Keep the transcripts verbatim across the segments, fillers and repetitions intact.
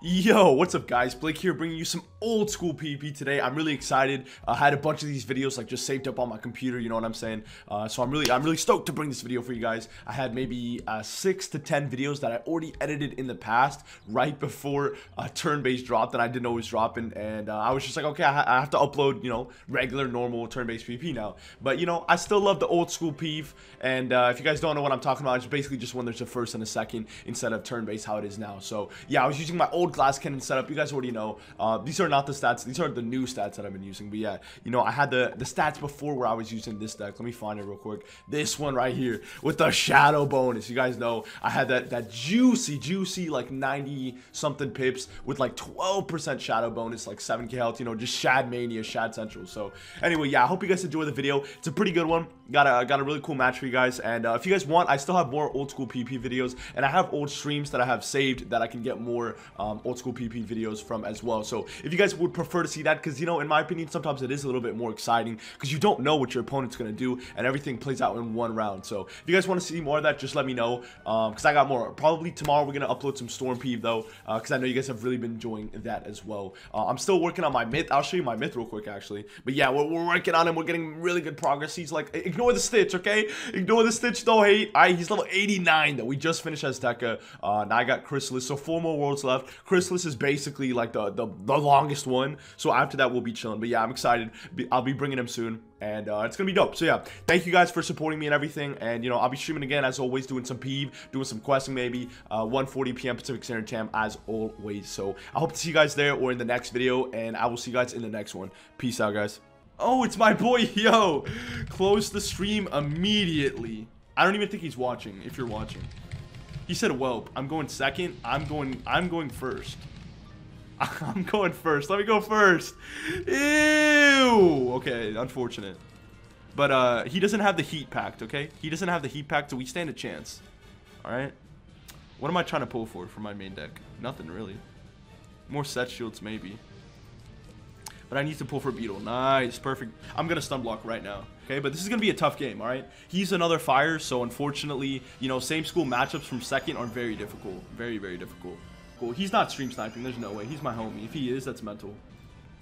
Yo, what's up guys, Blake here bringing you some old school PvP today. I'm really excited. I uh, had a bunch of these videos like just saved up on my computer, you know what I'm saying? Uh, so I'm really I'm really stoked to bring this video for you guys. I had maybe uh, six to ten videos that I already edited in the past right before uh, turn-based dropped and I didn't know it was dropping, and uh, I was just like, okay, I, ha I have to upload, you know, regular normal turn-based PvP now. But you know, I still love the old school P V, and uh, if you guys don't know what I'm talking about, it's basically just when there's a first and a second instead of turn-based how it is now. So yeah, I was using my old glass cannon setup. You guys already know uh these are not the stats, these are the new stats that I've been using. But yeah, you know, I had the the stats before where I was using this deck. Let me find it real quick. This one right here with the shadow bonus. You guys know I had that that juicy juicy like ninety something pips with like twelve percent shadow bonus, like seven K health, you know, just shad mania, shad central. So anyway, yeah, I hope you guys enjoy the video. It's a pretty good one. Got a got a really cool match for you guys, and uh, if you guys want, I still have more old school P P videos, and I have old streams that I have saved that I can get more um old school P P videos from as well. So if you guys would prefer to see that, because you know, in my opinion, sometimes it is a little bit more exciting because you don't know what your opponent's gonna do and everything plays out in one round. So if you guys want to see more of that, just let me know, um because I got more. Probably tomorrow we're gonna upload some Storm P V though, uh because I know you guys have really been enjoying that as well. uh, I'm still working on my myth. I'll show you my myth real quick actually, but yeah, we're, we're working on him. We're getting really good progress. He's like, ignore the Stitch, okay, ignore the Stitch, don't hate. All right, he's level eighty-nine though. We just finished Azteca, uh and I got Chrysalis, so four more worlds left. Chrysalis is basically like the, the the longest one, so after that we'll be chilling. But yeah, I'm excited. I'll be bringing him soon, and uh, it's gonna be dope. So yeah, thank you guys for supporting me and everything, and you know, I'll be streaming again as always, doing some P V, doing some questing maybe, uh, one forty P M Pacific Standard Time as always. So I hope to see you guys there or in the next video, and I will see you guys in the next one. Peace out guys. Oh, it's my boy. Yo, close the stream immediately. I don't even think he's watching. If you're watching, he said, "Welp." I'm going second. I'm going. I'm going first. I'm going first. Let me go first. Ew. Okay, unfortunate. But uh, he doesn't have the heat packed. Okay, he doesn't have the heat packed, so we stand a chance. All right. What am I trying to pull for for my main deck? Nothing really. More set shields maybe. But I need to pull for Beetle. Nice, perfect. I'm gonna stun block right now. Okay, but this is gonna be a tough game. All right, he's another fire, so unfortunately, you know, same school matchups from second are very difficult, very very difficult. Cool. He's not stream sniping. There's no way. He's my homie. If he is, that's mental.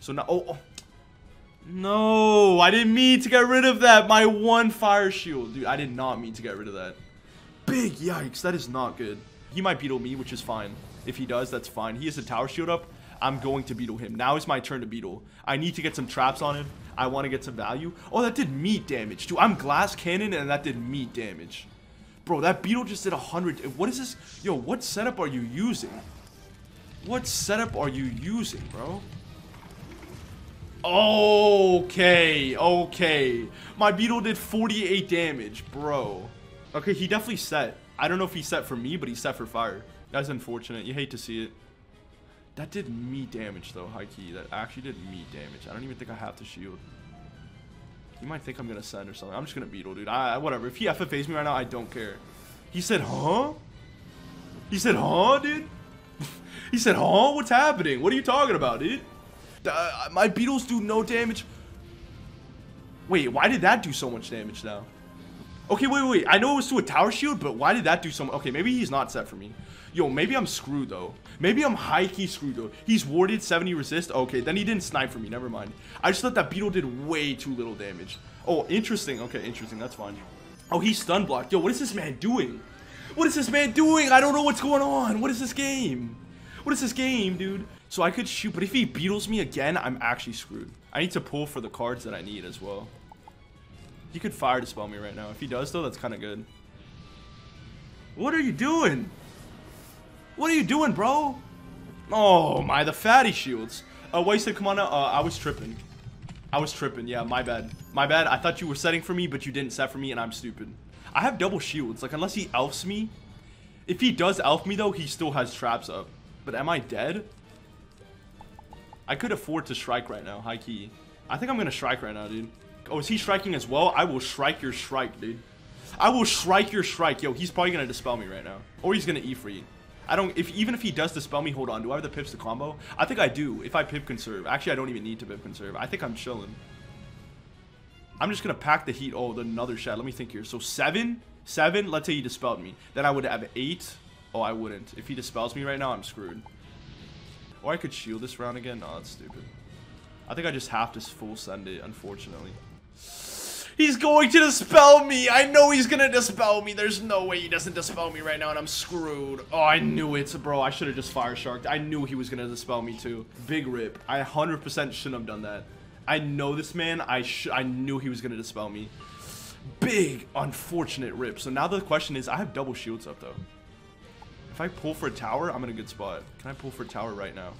So now, oh, oh, no, I didn't mean to get rid of that. My one fire shield, dude. I did not mean to get rid of that. Big yikes. That is not good. He might Beetle me, which is fine. If he does, that's fine. He has a tower shield up. I'm going to Beetle him. Now is my turn to Beetle. I need to get some traps on him. I want to get some value. Oh, that did meat damage. Dude, I'm glass cannon and that did meat damage. Bro, that Beetle just did one hundred. What is this? Yo, what setup are you using? What setup are you using, bro? Okay, okay. My Beetle did forty-eight damage, bro. Okay, he definitely set. I don't know if he set for me, but he set for fire. That's unfortunate. You hate to see it. That did meat damage though, high key. That actually did meat damage. I don't even think I have to shield. You might think I'm gonna send or something. I'm just gonna Beetle, dude. I, I whatever. If he F F As me right now, I don't care. He said, huh? He said, huh, dude? He said, huh? What's happening? What are you talking about, dude? Uh, my Beetles do no damage. Wait, why did that do so much damage now? Okay, wait, wait. I know it was to a tower shield, but why did that do so much? Okay, maybe he's not set for me. Yo, maybe I'm screwed, though. Maybe I'm high-key screwed, though. He's warded, seventy resist. Okay, then he didn't snipe for me. Never mind. I just thought that Beetle did way too little damage. Oh, interesting. Okay, interesting. That's fine. Oh, he's stun blocked. Yo, what is this man doing? What is this man doing? I don't know what's going on. What is this game? What is this game, dude? So I could shoot, but if he Beetles me again, I'm actually screwed. I need to pull for the cards that I need as well. He could fire dispel me right now. If he does, though, that's kind of good. What are you doing? What are you doing, bro? Oh, my. The fatty shields. Uh, wasted. Come on. Uh, I was tripping. I was tripping. Yeah, my bad. My bad. I thought you were setting for me, but you didn't set for me, and I'm stupid. I have double shields. Like, unless he elfs me. If he does elf me, though, he still has traps up. But am I dead? I could afford to Shrike right now. High key. I think I'm going to Shrike right now, dude. Oh, is he Shriking as well? I will Shrike your Shrike, dude. I will Shrike your Shrike. Yo, he's probably going to dispel me right now. Or he's going to E-free. I don't... If even if he does dispel me, hold on. Do I have the pips to combo? I think I do. If I pip conserve. Actually, I don't even need to pip conserve. I think I'm chilling. I'm just going to pack the heat. Oh, another shot. Let me think here. So, seven. Seven. Let's say he dispelled me. Then I would have eight. Oh, I wouldn't. If he dispels me right now, I'm screwed. Or I could shield this round again. No, that's stupid. I think I just have to full send it, unfortunately. He's going to dispel me. I know he's going to dispel me. There's no way he doesn't dispel me right now, and I'm screwed. Oh, I knew it, bro. I should have just fire sharked. I knew he was going to dispel me, too. Big rip. I one hundred percent shouldn't have done that. I know this man. I, sh I knew he was going to dispel me. Big, unfortunate rip. So now the question is, I have double shields up, though. If I pull for a tower, I'm in a good spot. Can I pull for a tower right now?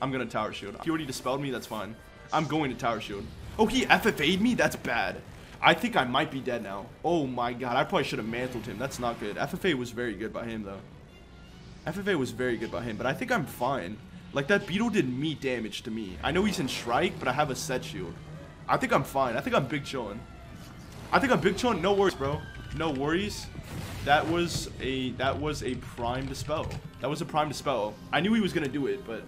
I'm going to tower shield. If he already dispelled me, that's fine. I'm going to tower shield. Oh, he F F A'd me? That's bad. I think I might be dead now. Oh, my God. I probably should have mantled him. That's not good. F F A was very good by him, though. F F A was very good by him, but I think I'm fine. Like, that beetle did me damage to me. I know he's in Shrike, but I have a set shield. I think I'm fine. I think I'm big chillin'. I think I'm big chillin'. No worries, bro. No worries. That was a that was a prime dispel. That was a prime dispel. I knew he was going to do it, but...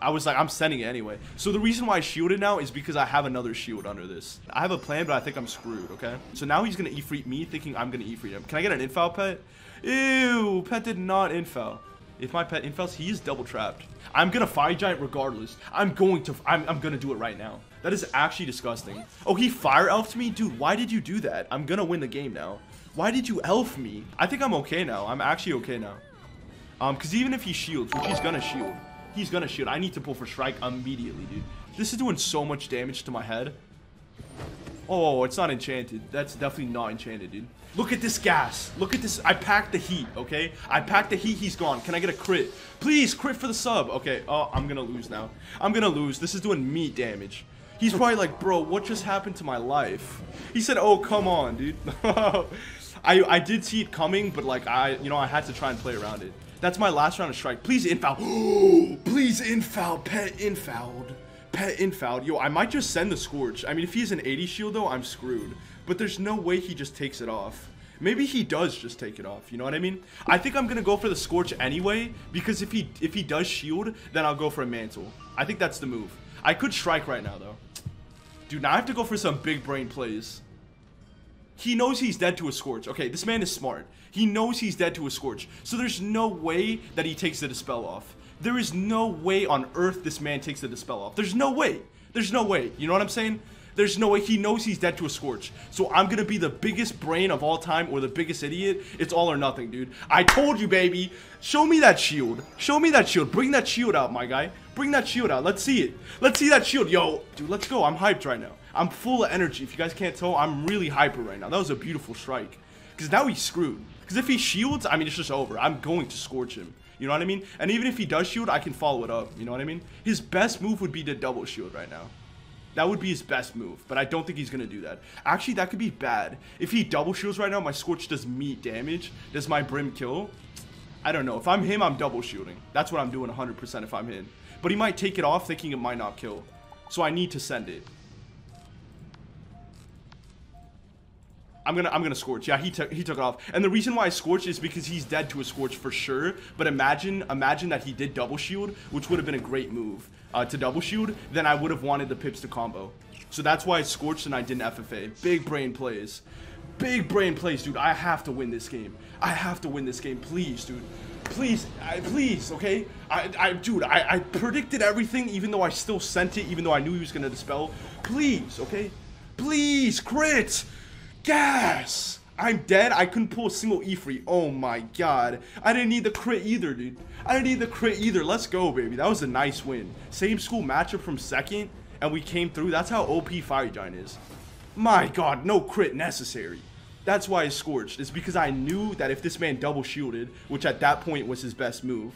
I was like, I'm sending it anyway. So the reason why I shielded now is because I have another shield under this. I have a plan, but I think I'm screwed, okay? So now he's going to E-Freed me, thinking I'm going to E-Freed him. Can I get an infoul pet? Ew, pet did not infoul. If my pet infoils, he is double trapped. I'm going to Fire Giant regardless. I'm going to, I'm, I'm going to do it right now. That is actually disgusting. Oh, he Fire Elfed me? Dude, why did you do that? I'm going to win the game now. Why did you elf me? I think I'm okay now. I'm actually okay now. Um, because even if he shields, which he's going to shield. He's gonna shoot. I need to pull for Shrike immediately, dude. This is doing so much damage to my head. Oh, it's not enchanted. That's definitely not enchanted, dude. Look at this gas. Look at this. I packed the heat, okay? I packed the heat. He's gone. Can I get a crit? Please, crit for the sub. Okay. Oh, I'm gonna lose now. I'm gonna lose. This is doing me damage. He's probably like, bro, what just happened to my life? He said, oh, come on, dude. I, I did see it coming, but like, I, you know, I had to try and play around it. That's my last round of Shrike. Please infoul. Please infoul. Pet infouled. Pet infouled. Yo, I might just send the Scorch. I mean, if he's an eighty shield, though, I'm screwed. But there's no way he just takes it off. Maybe he does just take it off. You know what I mean? I think I'm going to go for the Scorch anyway, because if he if he does shield, then I'll go for a Mantle. I think that's the move. I could Shrike right now, though. Dude, now I have to go for some big brain plays. He knows he's dead to a Scorch. Okay, this man is smart. He knows he's dead to a Scorch. So there's no way that he takes the Dispel off. There is no way on earth this man takes the Dispel off. There's no way. There's no way. You know what I'm saying? There's no way. He knows he's dead to a Scorch. So I'm going to be the biggest brain of all time or the biggest idiot. It's all or nothing, dude. I told you, baby. Show me that shield. Show me that shield. Bring that shield out, my guy. Bring that shield out. Let's see it. Let's see that shield. Yo, dude, let's go. I'm hyped right now. I'm full of energy. If you guys can't tell, I'm really hyper right now. That was a beautiful Shrike. Because now he's screwed. Because if he shields, I mean, it's just over. I'm going to Scorch him. You know what I mean? And even if he does shield, I can follow it up. You know what I mean? His best move would be to double shield right now. That would be his best move. But I don't think he's going to do that. Actually, that could be bad. If he double shields right now, my Scorch does me damage. Does my Brim kill? I don't know. If I'm him, I'm double shielding. That's what I'm doing one hundred percent if I'm him. But he might take it off thinking it might not kill. So I need to send it. I'm gonna, I'm gonna Scorch. Yeah, he took, he took it off. And the reason why I Scorch is because he's dead to a Scorch for sure. But imagine, imagine that he did double shield, which would have been a great move uh, to double shield. Then I would have wanted the pips to combo. So that's why I Scorched and I didn't F F A. Big brain plays, big brain plays, dude. I have to win this game. I have to win this game, please, dude. Please, I, please, okay? I, I, dude, I, I predicted everything, even though I still sent it, even though I knew he was gonna dispel. Please, okay? Please, crit. Gas! I'm dead. I couldn't pull a single E-free. Oh my god. I didn't need the crit either, dude. I didn't need the crit either. Let's go, baby. That was a nice win. Same school matchup from second, and we came through. That's how O P Fire Giant is. My god, no crit necessary. That's why I Scorched. It's because I knew that if this man double shielded, which at that point was his best move.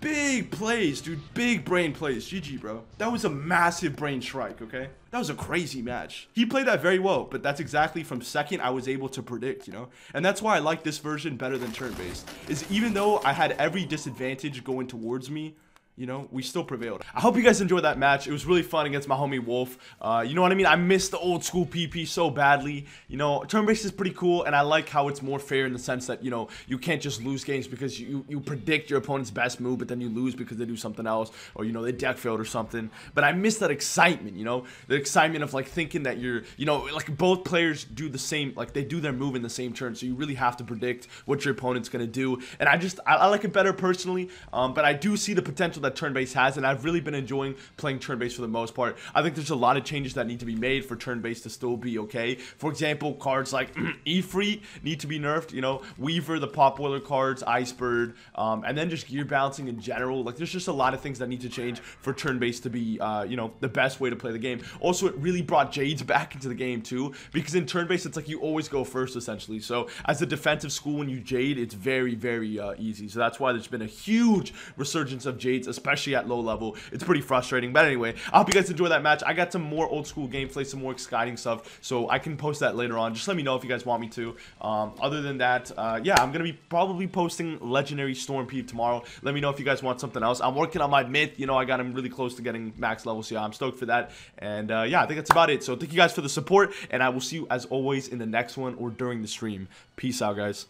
Big plays, dude. Big brain plays. G G, bro. That was a massive brain Shrike, okay? That was a crazy match. He played that very well, but that's exactly from second I was able to predict, you know? And that's why I like this version better than turn-based. Is even though I had every disadvantage going towards me, you know, we still prevailed. I hope you guys enjoyed that match. It was really fun against my homie Wolf. Uh, you know what I mean? I miss the old school P P so badly. You know, turn-based is pretty cool, and I like how it's more fair in the sense that, you know, you can't just lose games because you, you predict your opponent's best move, but then you lose because they do something else, or, you know, they deck failed or something. But I miss that excitement, you know? The excitement of, like, thinking that you're, you know, like, both players do the same, like, they do their move in the same turn, so you really have to predict what your opponent's gonna do. And I just, I, I like it better personally, um, but I do see the potential that turn-based has, and I've really been enjoying playing turn-based for the most part. I think there's a lot of changes that need to be made for turn-based to still be okay. For example, cards like E-Free need to be nerfed, you know, Weaver, the Pop Boiler cards, Icebird, um, and then just gear balancing in general. Like, there's just a lot of things that need to change for turn-based to be, uh, you know, the best way to play the game. Also, it really brought Jades back into the game too, because in turn-based, it's like you always go first, essentially. So, as a defensive school, when you Jade, it's very, very uh, easy. So, that's why there's been a huge resurgence of Jades, especially at low level. It's pretty frustrating. But anyway, I hope you guys enjoy that match. I got some more old school gameplay, some more exciting stuff, so I can post that later on. Just let me know if you guys want me to. Um, other than that, uh, yeah, I'm going to be probably posting Legendary Storm Peep tomorrow. Let me know if you guys want something else. I'm working on my myth. You know, I got him really close to getting max level, so yeah, I'm stoked for that. And uh, yeah, I think that's about it. So thank you guys for the support, and I will see you as always in the next one or during the stream. Peace out, guys.